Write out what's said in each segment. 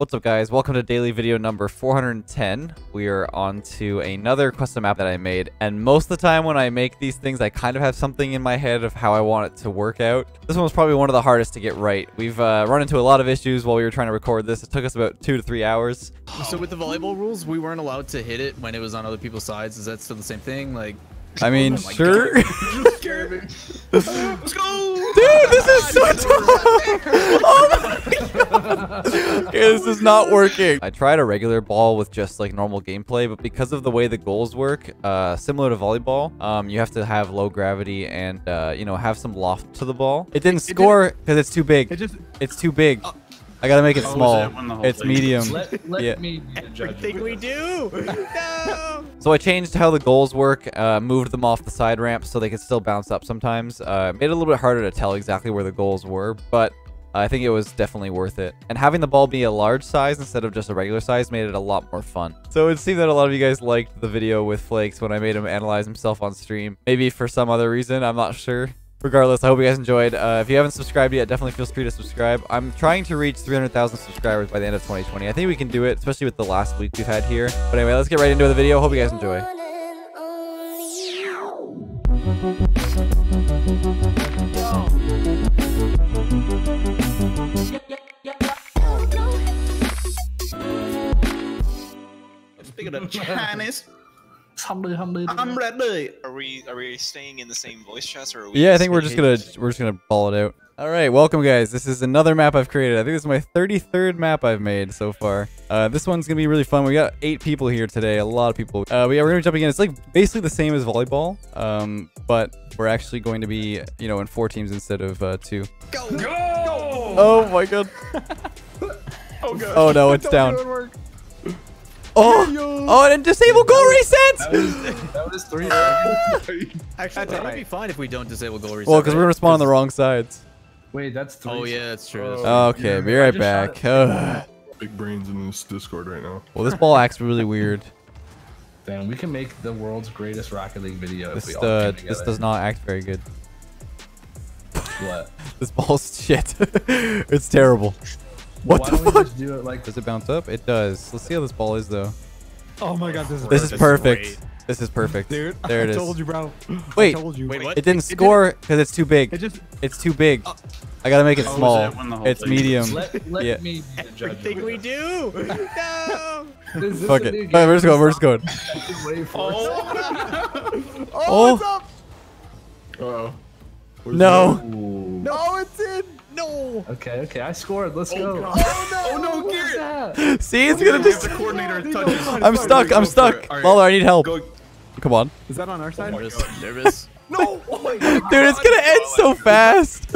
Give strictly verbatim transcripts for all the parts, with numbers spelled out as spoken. What's up, guys? Welcome to daily video number four hundred ten. We are on to another custom map that I made, and most of the time when I make these things I kind of have something in my head of how I want it to work out. This one was probably one of the hardest to get right. We've uh, run into a lot of issues while we were trying to record this. It took us about two to three hours. So with the volleyball rules, we weren't allowed to hit it when it was on other people's sides. Is that still the same thing? Like, I mean, oh sure. Let's go! Dude, this is so tough! Oh my god! Okay, this is not working. I tried a regular ball with just like normal gameplay, but because of the way the goals work, uh, similar to volleyball, um, you have to have low gravity and, uh, you know, have some loft to the ball. It didn't score because it's too big. It just, it's too big. Uh, I gotta make it small. It's thing. medium. Let, let yeah. me Everything we do. No. So I changed how the goals work, uh, moved them off the side ramp so they could still bounce up sometimes. Uh, made it a little bit harder to tell exactly where the goals were, but I think it was definitely worth it. And having the ball be a large size instead of just a regular size made it a lot more fun. So it seemed that a lot of you guys liked the video with Flakes when I made him analyze himself on stream. Maybe for some other reason, I'm not sure. Regardless, I hope you guys enjoyed. Uh, if you haven't subscribed yet, definitely feel free to subscribe. I'm trying to reach three hundred thousand subscribers by the end of twenty twenty. I think we can do it, especially with the last week we've had here. But anyway, let's get right into the video. Hope you guys enjoy. Speaking of Chinese. I'm ready. Are we are we staying in the same voice chat, or are we? Yeah, I think we're just gonna we're just gonna ball it out. All right, welcome guys. This is another map I've created. I think this is my thirty-third map I've made so far. Uh, this one's gonna be really fun. We got eight people here today. A lot of people. Uh, we are gonna be jumping in. It's like basically the same as volleyball, um, but we're actually going to be you know in four teams instead of uh, two. Go go! Oh my god! Oh god! Oh no, it's down. Oh, oh, and disable goal reset! That was, that was three. Ah! Actually, that would be fine if we don't disable goal reset. Well, because we're going to spawn on the wrong sides. Wait, that's three. Oh, yeah, that's true. Oh, okay, yeah, be right back. Oh. Big brains in this Discord right now. Well, this ball acts really weird. Damn, we can make the world's greatest Rocket League video this, if we all uh, came This does not act very good. What? This ball's shit. It's terrible. What Why the fuck? Just do it like does it bounce up? It does. Let's see how this ball is though. Oh my god, this is This is perfect. Great. This is perfect. Dude, there it I is. told you, bro. Wait. I told you. Wait, what? It didn't it score because it's too big. It just It's too big. Uh, I got to make it small. It's thing. medium. Let, let yeah. me be the judge. Everything we do. No. This, this fuck it. Alright, we're just going. We're just going. Oh. Oh, it's up. Uh-oh. No. No, it's in. No. Okay, okay, I scored. Let's oh, go. God. Oh no! Oh no! Get that? See, it's oh, gonna just. I'm stuck. I'm stuck. Right. Lawler, I need help. Go. Come on. Is that on our side? Oh, I'm nervous. No! Oh my god. Dude, it's gonna end so fast.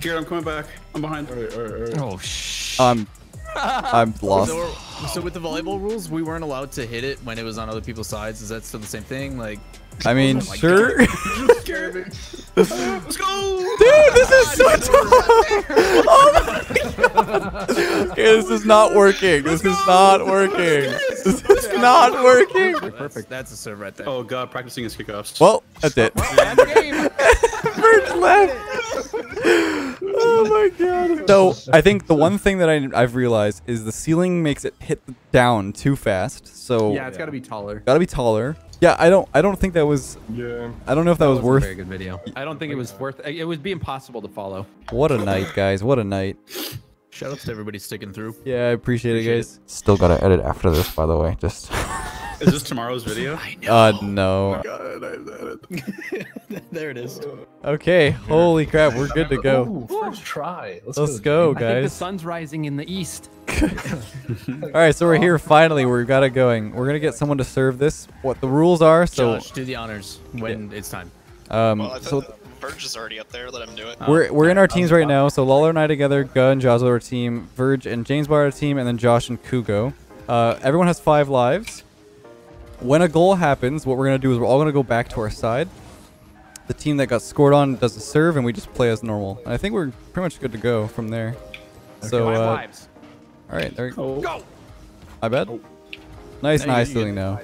Garrett, I'm coming back. I'm behind. All right, all right, all right. Oh shh. I'm. I'm lost. So, so with the volleyball rules, we weren't allowed to hit it when it was on other people's sides. Is that still the same thing? Like. I mean, oh sure. Let's go! Dude, this is so tough! Oh my god! Okay, this is not working. This is not working. This is not working. Perfect. That's a serve right there. Oh god, practicing his kickoffs. Well, that's it. Virge left. Oh my god. So, I think the one thing that I, I've realized is the ceiling makes it hit down too fast. So yeah, it's gotta be taller. Gotta be taller. Yeah, I don't. I don't think that was. Yeah. I don't know if that, that was worth. A very good video. I don't think it was worth. It would be impossible to follow. What a night, guys! What a night! Shout outs to everybody sticking through. Yeah, I appreciate, appreciate it, guys. It. Still gotta edit after this, by the way. Just. Is this tomorrow's video? I know. Uh, no. God, I've had it. There it is. Okay. Holy crap, we're good to go. Ooh, first try. Let's, Let's go, guys. I think the sun's rising in the east. All right, so we're here finally. We've got it going. We're gonna get someone to serve this. What the rules are? So Josh, do the honors when yeah. it's time. Um, well, I so Virge is already up there. Let him do it. We're we're yeah, in our teams right now. So Lawler and I together. Guh and Jahzo are a team. Virge and Jamesbot are a team, and then Josh and Kugo. Uh, everyone has five lives. When a goal happens, what we're going to do is we're all going to go back to our side. The team that got scored on does a serve, and we just play as normal. And I think we're pretty much good to go from there. Okay, so, uh, lives. All right, there we go. Go! My bad. Oh. Nice, now nice doing now.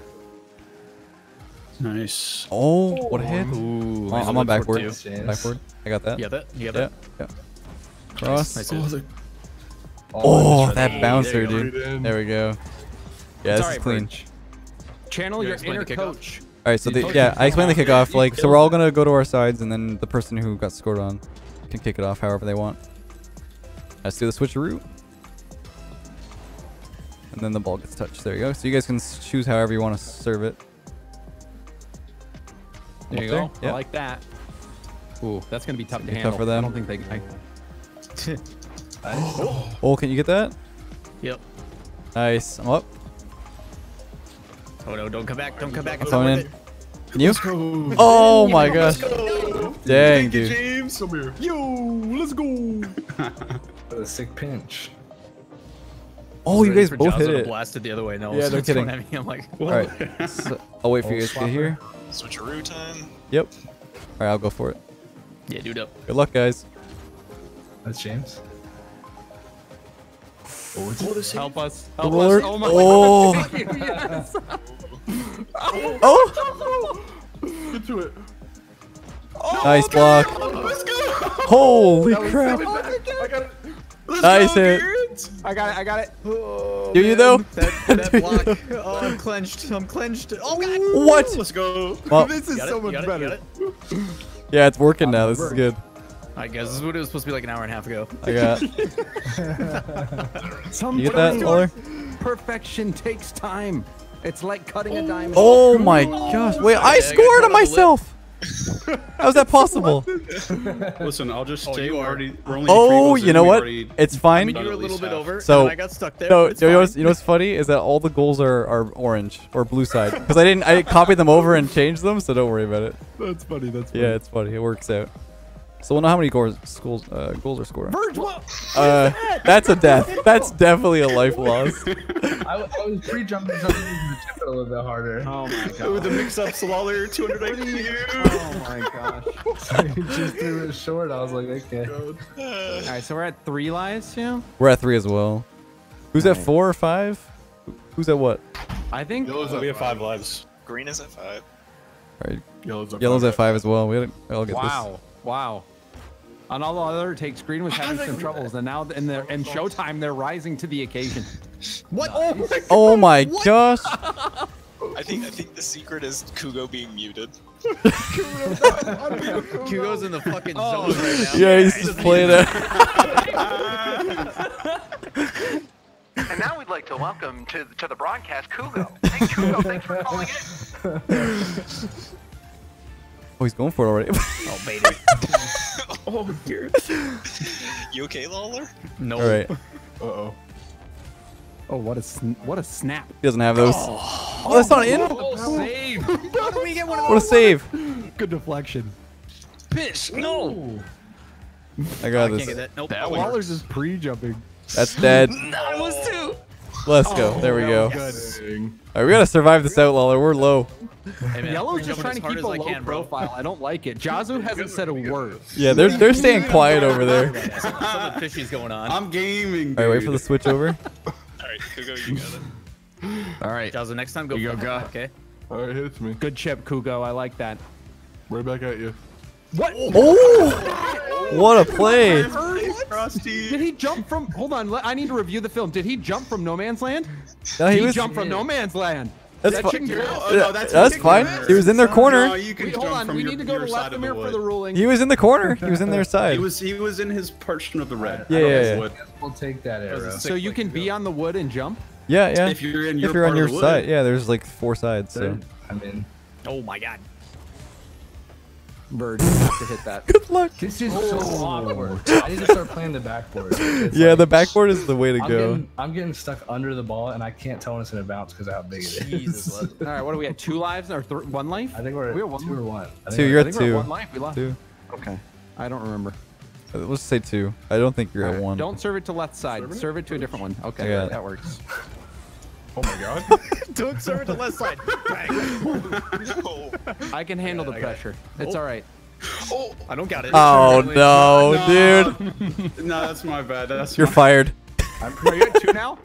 Nice. Oh, what a hit. Ooh, oh, I'm on backward. Yes. Backward. I got that. You got that? You got yeah. that? Yeah. Cross. Nice. Nice. Oh, Oh, oh that bouncer, dude. Right there we go. Yeah, this is clean. Channel your inner coach. All right, so the, yeah, I explained the kickoff. Like, so we're all gonna go to our sides, and then the person who got scored on can kick it off however they want. Let's do the switcheroo, and then the ball gets touched. There you go. So you guys can choose however you want to serve it. There you go. Yep. I like that. Ooh, that's gonna be tough to handle. Tough for them. I don't think they can. Oh, can you get that? Yep. Nice. I'm up. Oh no, don't come back, don't come back. I'm coming in. Can you? Oh my gosh. Dang, dude. James, come here. Yo, let's go. A sick pinch. Oh, you guys both hit it. Blasted the other way. No, yeah, they're kidding. I'm like, all right. So I'll wait for you guys to get here. Switcheroo time. Yep. All right, I'll go for it. Yeah, dude up. Good luck, guys. That's James. Help us. Help us. Oh my god. Oh. Yes. Oh. Get to it. Oh, nice block. Let's go. Holy crap. I got it. Let's nice go, hit. Garrett. I got it. I got it. Oh, do man. You though? That, that block. Oh, I'm clenched. I'm clenched. Oh, God. What? Let's go. Well, this is so much it, better. It, it. Yeah, it's working now. This is good. I guess this is what it was supposed to be like an hour and a half ago. I got it. You get that, Lawler? Perfection takes time. It's like cutting oh. a diamond. Oh my oh. gosh. Wait, I yeah, scored on myself. How is that possible? Listen, I'll just stay. Oh, already, we're only oh you know what? It's fine. I mean, you were a little bit over, so and I got stuck there. So, you know, what's, you know what's funny is that all the goals are, are orange or blue side because I didn't. I copied them over and changed them, so don't worry about it. That's funny. That's funny. Yeah, it's funny. It works out. So we'll know how many goals, schools, uh, goals are scored. Virge, what? Uh, that? That's a death. That's definitely a life loss. I, I was pre-jumping something to chip it a little bit harder. Oh my god. With the mix-ups, Lawler, two hundred I Q. Oh my gosh. So you just threw it short. I was like, okay. All right, so we're at three lives now? We're at three as well. Who's all at right. four or five? Who's at what? I think Yellow's uh, we have five lives. Green is at five. All right. Yellow's at, Yellow's five. at five as well. We all get wow. this. Wow. On all the other takes, Green was having some troubles, and now in the in Showtime they're rising to the occasion. What? Nice. Oh my what? gosh! I think I think the secret is Kugo being muted. Kugo's in the fucking oh. zone right now. Yeah, he's just playing it. And now we'd like to welcome to to the broadcast Kugo. Hey Kugo, thanks for calling in. Oh, he's going for it already. Oh, baby. Oh, dear. You okay, Lawler? No. All right. Uh-oh. Oh, what a, sn what a snap. He doesn't have those. Oh, oh that's not in. What a save. How do we get one of those? What a save. Good deflection. Bitch, no. I got oh, this. I can't get that. Nope. That Lawler's is pre-jumping. That's dead. No, I was too. Let's go. Oh, there we go. Yes. All right, we got to survive this out, Lawler. We're low. Hey man, Yellow's just trying to keep a low can, profile. I don't like it. Jahzo hasn't said a word. Yeah, they're they're staying quiet over there. Yeah, something, something fishy's going on. I'm gaming, dude. All right, wait for the switch over. All right, Kugo, you got it. All right, Jahzo, next time go you go, go. Okay. All right, hits me. Good chip, Kugo. I like that. Right back at you. What? Oh! What a play! Frosty. Did he jump from? Hold on, I need to review the film. Did he jump from No Man's Land? No, he, he was, jumped from yeah. No Man's Land. That's that fine. Oh, no, that's that's fine. He was in their corner. No, you can Wait, hold on, we your, need to go to left of the mirror for the ruling. He was in the corner. He was in their side. He was he was in his portion of the red. Yeah, yeah, yeah. Wood. We'll take that arrow. So you can be on the wood and jump. Yeah, yeah. If you're in your if you're part on your wood. side, yeah. There's like four sides. So I'm in. Oh my god. Bird to hit that. Good luck. This is oh. so awkward. I need to start playing the backboard. It's yeah, like, the backboard is the way to I'm go. Getting, I'm getting stuck under the ball, and I can't tell when it's gonna bounce because of how big it Jesus. is. All right, what are we at? Two lives or one life? I think we're, we're at two one. or one. I think two. You're I at think two. We're at one life. We lost. Two. Okay. I don't remember. Let's say two. I don't think you're right. at one. Don't serve it to left side. Serve it, serve it to a different one. Okay, yeah. that works. Oh my god. Don't serve it to the left side. No. I can handle yeah, the pressure. It. It's oh. alright. Oh, I don't got it. Oh no, no, dude. No, that's my bad. That's You're my... fired. I'm... Are you at two now?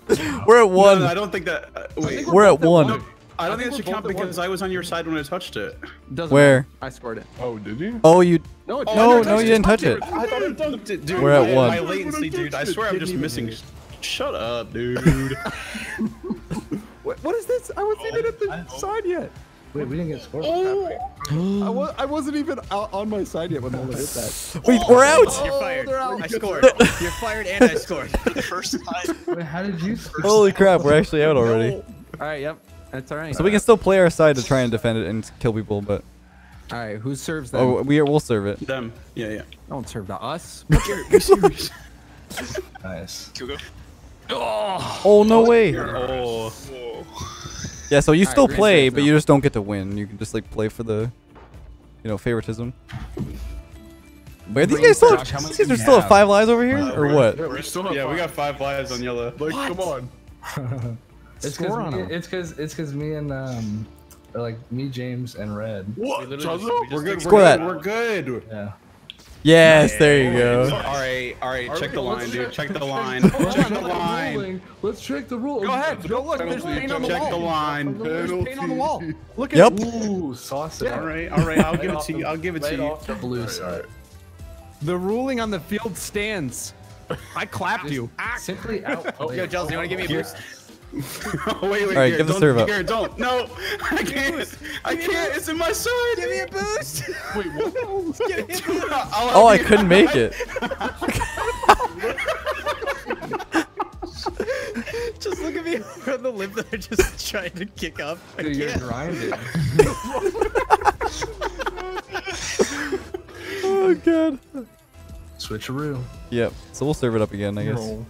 We're at one. No, no, I don't think that. Uh, wait. Think we're, we're at one. one. No, I don't I think, think that should count because I was on your side when I touched it. Doesn't Where? Matter. I scored it. Oh, did you? Oh, you. No, oh, no, no, you didn't touch it. it. I thought I dunked it, dude. We're at one. My latency, dude. I swear I'm just missing. Shut up, dude. What, what is this? I wasn't oh, even at the I, side oh. yet. Wait, we didn't get scored. Oh. I, was, I wasn't even out on my side yet when Lola hit that. Wait, oh, we're out. Oh, you're fired. Out. I scored. You're fired and I scored. First time. Wait, how did you score? Holy crap, we're actually out already. No. All right, yep. That's all right. So we can still play our side to try and defend it and kill people, but... All right, who serves them? Oh, we are, we'll serve it. Them. Yeah, yeah. Don't serve to us. Nice. Kugo. Oh, oh, no way. Oh. Yeah, so you all still right, play, but you just don't get to win. You can just like play for the, you know, favoritism. Wait, these guys still, Josh, these guys are still at five lives over here, uh, or we're, what? We're still yeah, five. We got five lives on yellow. Like, what? Come on. It's because it's because it's because me and um, or like me, James, and Red. What? We just, we we're good. Score we're that. Good. We're good. Yeah. Yes, yeah. There you go. All right, all right, check the line, dude. Check the line. Check the line. Let's check the rules. Go ahead. Go look. There's paint on the wall. Check the line. There's paint on the wall. Look at it. Ooh, saucy. All right, all right. I'll give it to you. I'll give it to you. The blue side. The ruling on the field stands. I clapped you. Simply outplayed. Yo, Jahzo, you want to give me a boost? Oh, wait, wait, all right, give the serve up. Here, don't. No, I can't. I can't. It's in my sword. Give me a boost. Wait, what? Oh, I couldn't make it. Just look at me on the lip that I just tried to kick up. I Dude, can't. You're grinding. Oh, God. Switcheroo. Yep. So we'll serve it up again, I guess. No.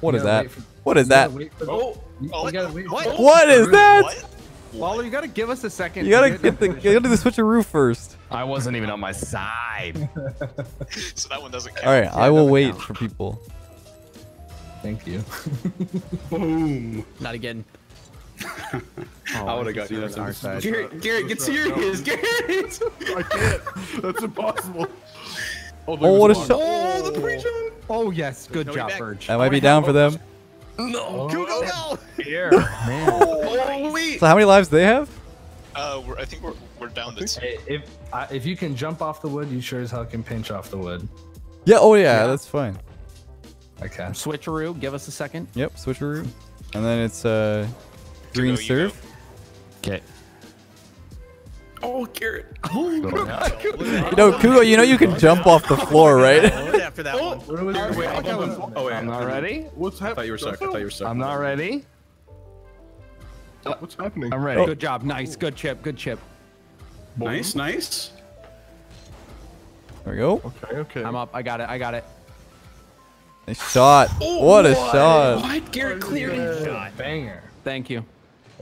What is that? What is that? Oh, what is that? Lawler, you gotta give us a second. You gotta get the, you gotta do the switcheroo first. I wasn't even on my side. So that one doesn't count. All right, I will wait for people. Thank you. Boom. Not again. Oh, I would have got you on our side. Garrett, Garrett, get serious, Garrett. I can't. That's impossible. Oh, what a shot! Oh, the pre-jump. Oh yes, good job, Virge. I might be down for them. No, Kugo, oh, no! Here, man. Oh, wait. So how many lives do they have? Uh, we're, I think we're we're down to two. Hey, if uh, if you can jump off the wood, you sure as hell can pinch off the wood. Yeah. Oh yeah, yeah. That's fine. Okay. Switcheroo. Give us a second. Yep. Switcheroo. And then it's uh, green Kugo, serve. Okay. Oh, Garrett. Oh, you know, Kugo, you know you can jump off the floor, right? After that one. I'm not ready. What's happening? I thought you were stuck. I thought you were stuck. I'm not ready. What's happening? I'm ready. Oh. Good job. Nice. Good chip. Good chip. Nice, nice. There we go. Okay, okay. I'm up. I got it. I got it. Nice shot. Oh, what a what? shot. What? Garrett cleared it. Shot. Banger. Thank you.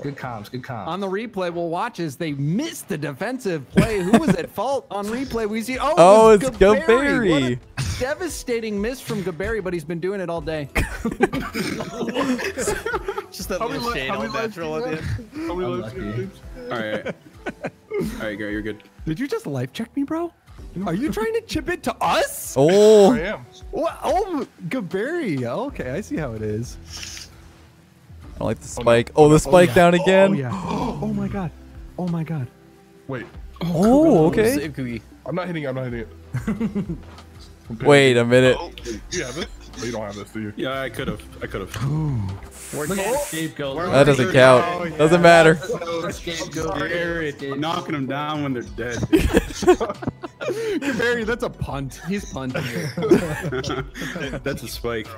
Good comms, good comms. On the replay, we'll watch as they miss the defensive play. Who was at fault on replay? We see. Oh, oh it's Guhberry. Devastating miss from Guhberry, but he's been doing it all day. Just that little shade on natural. All right, all right, Gary, you're good. Did you just life check me, bro? Are you trying to chip it to us? Oh, I am. What? Oh, Guhberry. Okay, I see how it is. I like the spike. Oh, the spike oh, yeah. down again. Oh, yeah. Oh my god. Oh my god. Wait. Oh, okay. I'm not hitting it. I'm not hitting it. Wait a minute. Oh, you have it? Oh, you don't have this, do you? Yeah, I could have. I could have. That doesn't count. Oh, yeah. Doesn't matter. I'm knocking them down when they're dead. Guhberry, that's a punt. He's punting. That's a spike.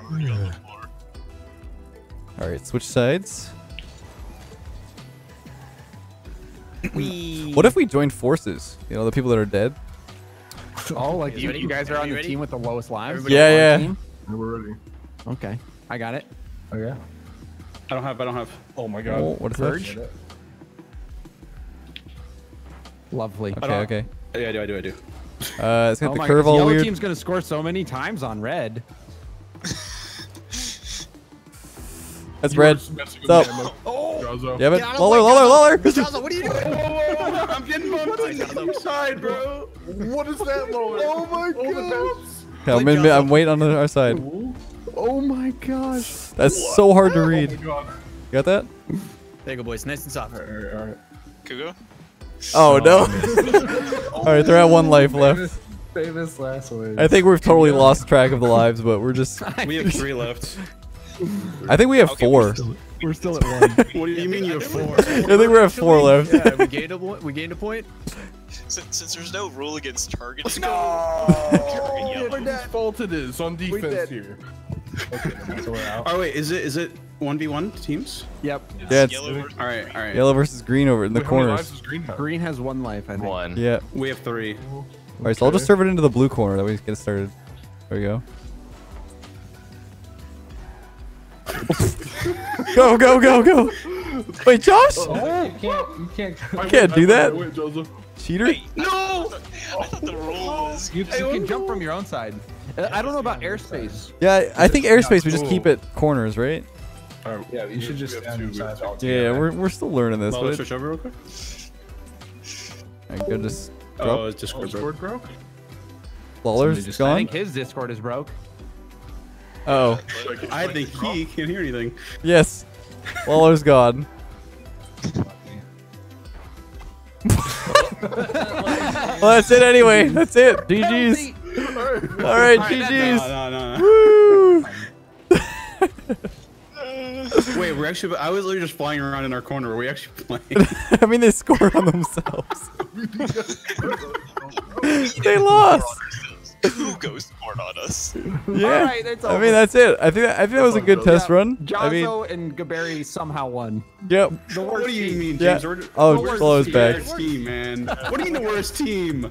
All right, switch sides. What if we join forces? You know, the people that are dead. Oh, like you, you guys are on the ready? team with the lowest lives. Everybody yeah, yeah. yeah. We're ready. Okay, I got it. Oh yeah. I don't have. I don't have. Oh my god. Oh, what is Purge? That? Lovely. Okay. Okay. Yeah, I do. I do. I do. Uh, it's got oh the curve all weird. The team's gonna score so many times on red. That's Red. What's up? Oh, yeah, but Lawler, Lawler, Lawler! Jahzo, what are you doing? Whoa, whoa, whoa, whoa. I'm getting bumped on the other side, bro. What is that, Lawler? Oh my god! Okay, I'm, in, I'm waiting on our side. Oh my gosh. That's what? so hard to read. Oh you got that? There you go, boys. Nice and soft. Alright, alright. Kugo? Oh, no. Alright, they're at one life left. Famous last words. I think we've totally lost track of the lives, but we're just. We have three left. I think we have okay, four. We're still, we're still at one. What do you yeah, mean you have four? I think we're at four left. Yeah, we gained a point. We gained a point. Since, since there's no rule against targets, no. Oh, we're not fault it is on defense here. Okay, so we're out. Oh wait, is it is it one v one teams? Yep. It's yeah. It's, yellow versus all right. Green. All right. Yellow versus green over in the wait, corners. Green, green has one life. I think. One. Yeah. We have three. All right, okay. So I'll just serve it into the blue corner. That way we get started. There we go. Go go go go! Wait, Josh! Oh, you can't, you can't, you can't do that. Win, cheater! Wait, no! I thought, I thought the rule was you, you can jump from your own side. I don't know about airspace. Yeah, I think airspace. We just keep it corners, right? Right, yeah, you should just. Yeah, we're we're still learning this. Let's switch over real quick. I go just. Oh, his Discord broke. Lawler's just gone. I think his Discord is broke. Uh oh, I think he can't hear anything. Yes, Lawler's gone. Well, that's it anyway. That's it. G G's. All right, G G's. No, no, no. Woo! Wait, we're actually. I was literally just flying around in our corner. Were we actually playing? I mean, they scored on themselves. They lost. Kugo scored on us. Yeah, right, that's I mean that's it. I think that, I think that was a good yeah. test run. Jahzo I mean, and Guhberry somehow won. Yep. The worst what do you team. mean, James? Yeah. Oh, Flow's back. Team, man. What do you mean the worst team?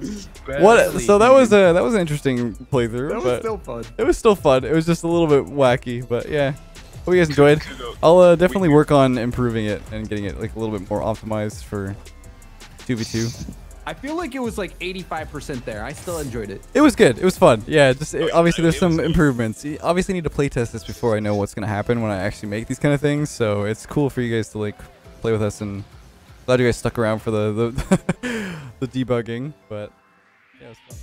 What? So that was a that was an interesting playthrough. That was but still fun. It was still fun. It was just a little bit wacky, but yeah. Hope you guys enjoyed. I'll uh, definitely work on improving it and getting it like a little bit more optimized for two v two. I feel like it was like eighty-five percent there. I still enjoyed it. It was good. It was fun. Yeah, just it, obviously there's some improvements. You obviously need to play test this before I know what's going to happen when I actually make these kind of things. So it's cool for you guys to like play with us, and glad you guys stuck around for the the, the debugging, but yeah, it was fun.